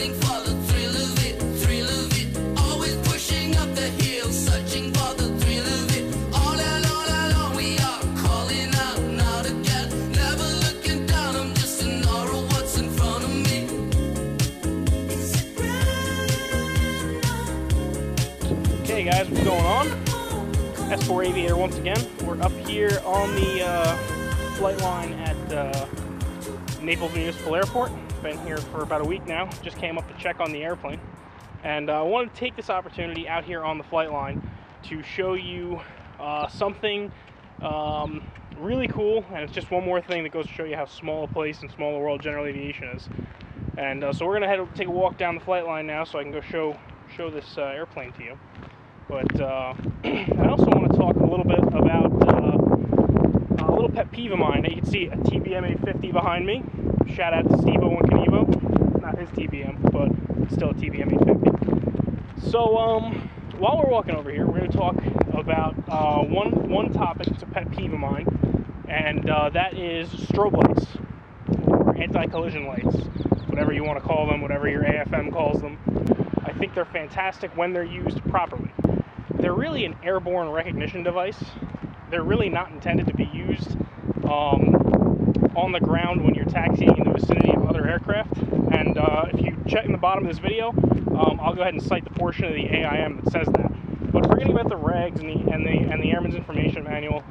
something for the thrill of it, always pushing up the hill, searching for the thrill of it, all along we are calling out, not again, never looking down, I'm just an aura of what's in front of me. Okay guys, what's going on? S4 Aviator once again. We're up here on the flight line at Naples Municipal Airport. Been here for about a week now, just came up to check on the airplane, and I wanted to take this opportunity out here on the flight line to show you something really cool, and it's just one more thing that goes to show you how small a place and small the world general aviation is. And so we're gonna head take a walk down the flight line now so I can go show this airplane to you. But I also want to talk a little bit about a little pet peeve of mine. You can see a TBM-850 behind me. Shout out to Steve O and Kanivo. Not his TBM, but still a TBM-850. So while we're walking over here, we're going to talk about one topic. It's a pet peeve of mine, and that is strobe lights, or anti-collision lights, whatever you want to call them, whatever your AFM calls them. I think they're fantastic when they're used properly. They're really an airborne recognition device. They're really not intended to be used on the ground when you're taxiing in the vicinity of other aircraft. And if you check in the bottom of this video, I'll go ahead and cite the portion of the AIM that says that. But forgetting about the regs and the Airman's Information Manual,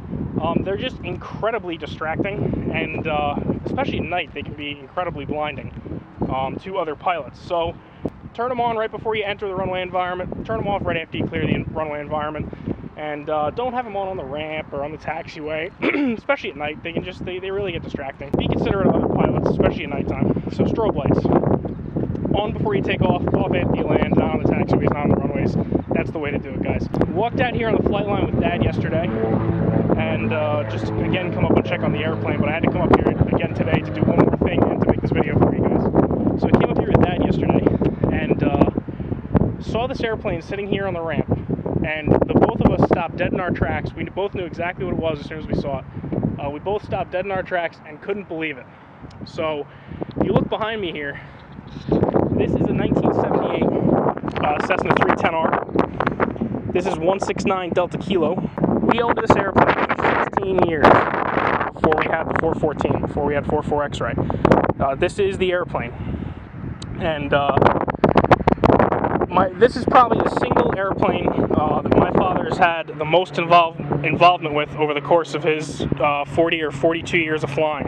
they're just incredibly distracting, and especially at night, they can be incredibly blinding to other pilots. So turn them on right before you enter the runway environment, turn them off right after you clear the runway environment, and don't have them on the ramp or on the taxiway, especially at night. They can just, they really get distracting. Be considerate of other pilots, especially at nighttime. So strobe lights, on before you take off, off after you land, not on the taxiways, not on the runways. That's the way to do it, guys. Walked out here on the flight line with Dad yesterday, and just, again, come up and check on the airplane, but I had to come up here again today to do one more thing and to make this video for you guys. So I came up here with Dad yesterday, and saw this airplane sitting here on the ramp, and the both of us stopped dead in our tracks. We both knew exactly what it was as soon as we saw it. We both stopped dead in our tracks and couldn't believe it. So, if you look behind me here, this is a 1978 Cessna 310R. This is 169 Delta Kilo. We owned this airplane for 16 years before we had the 414, before we had 4 4 X-ray. This is the airplane. And this is probably the single airplane that my father has had the most involvement with over the course of his 40 or 42 years of flying.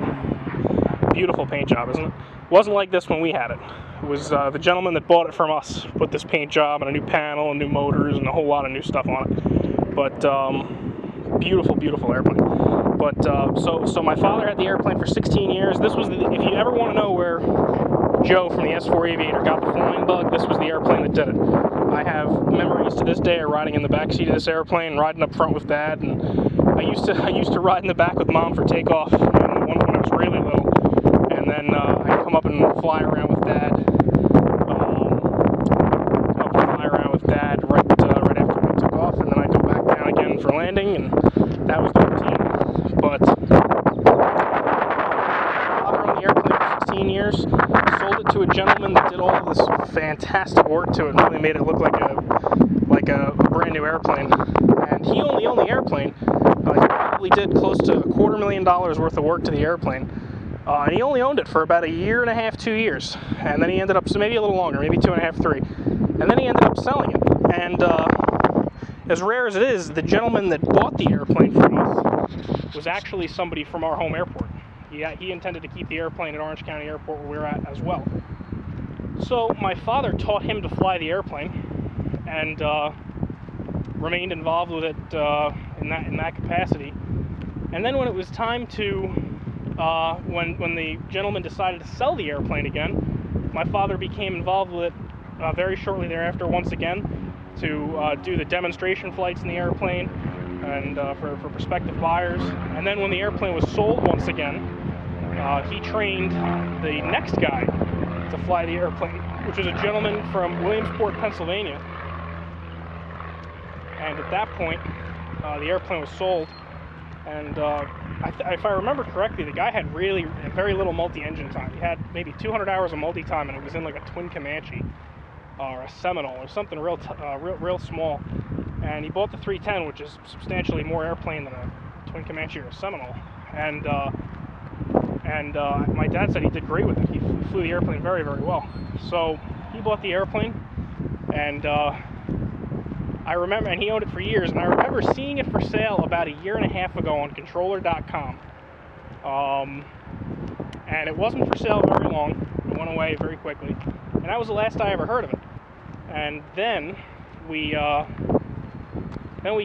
Beautiful paint job, isn't it? Wasn't like this when we had it. It was the gentleman that bought it from us, put this paint job and a new panel and new motors and a whole lot of new stuff on it. But beautiful, beautiful airplane. But so my father had the airplane for 16 years. This was, if you ever want to know where Joe from the S4 Aviator got the flying bug, this was the airplane that did it. I have memories to this day of riding in the back seat of this airplane, riding up front with Dad, and I used to ride in the back with Mom for takeoff when I was really little, and then I'd come up and fly around with Dad, right after we took off, and then I'd go back down again for landing, and that was the routine. But I was on the airplane for 16 years. Sold it to a gentleman that did all this fantastic work to it and really made it look like a brand new airplane. And he only owned the airplane. He probably did close to $250,000 worth of work to the airplane. And he only owned it for about a year and a half, 2 years. And then he ended up, so maybe a little longer, maybe 2.5, 3. And then he ended up selling it. And as rare as it is, the gentleman that bought the airplane from us was actually somebody from our home airport. Yeah, he intended to keep the airplane at Orange County Airport where we were at as well. So my father taught him to fly the airplane, and remained involved with it in that capacity. And then when it was time to, when the gentleman decided to sell the airplane again, my father became involved with it very shortly thereafter once again to do the demonstration flights in the airplane and for prospective buyers. And then when the airplane was sold once again, he trained the next guy to fly the airplane, which was a gentleman from Williamsport, Pennsylvania. And at that point, the airplane was sold, And if I remember correctly, the guy had really very little multi-engine time. He had maybe 200 hours of multi-time, and it was in like a twin Comanche or a Seminole or something real small. And he bought the 310, which is substantially more airplane than a twin Comanche or a Seminole. And my dad said he did great with it. He flew the airplane very, very well. So he bought the airplane, and I remember, and he owned it for years, and I remember seeing it for sale about a year and a half ago on Controller.com. And it wasn't for sale very long. It went away very quickly. And that was the last I ever heard of it. And then we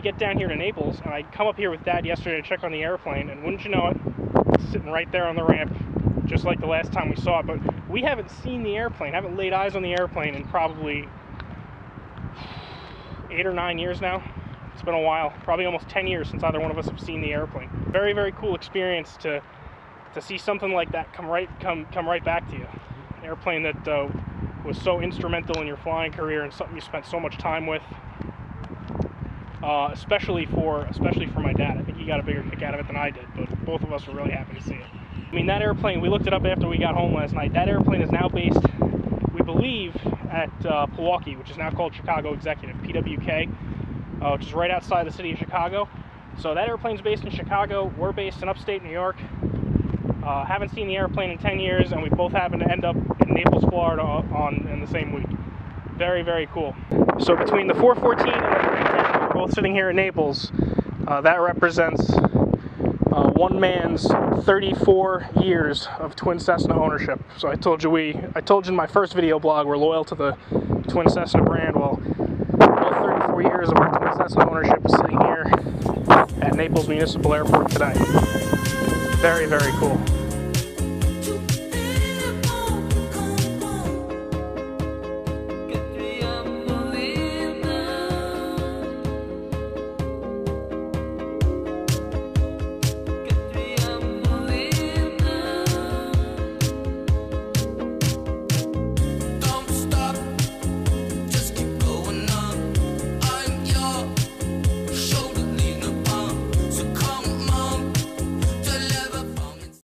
get down here to Naples, and I come up here with Dad yesterday to check on the airplane, and wouldn't you know it, it's sitting right there on the ramp, just like the last time we saw it. But we haven't seen the airplane, haven't laid eyes on the airplane in probably 8 or 9 years now. It's been a while, probably almost 10 years since either one of us have seen the airplane. Very, very cool experience to see something like that come right back to you. An airplane that was so instrumental in your flying career and something you spent so much time with. Especially for my dad. I think he got a bigger kick out of it than I did, but both of us were really happy to see it. I mean, that airplane, we looked it up after we got home last night. That airplane is now based, we believe, at Palwaukee, which is now called Chicago Executive, PWK, which is right outside the city of Chicago. So that airplane's based in Chicago. We're based in upstate New York. Haven't seen the airplane in 10 years, and we both happened to end up in Naples, Florida in the same week. Very, very cool. So between the 414 and the both sitting here in Naples, that represents one man's 34 years of twin Cessna ownership. So I told you in my first video blog, we're loyal to the twin Cessna brand. Well, 34 years of our twin Cessna ownership is sitting here at Naples Municipal Airport today. Very, very cool.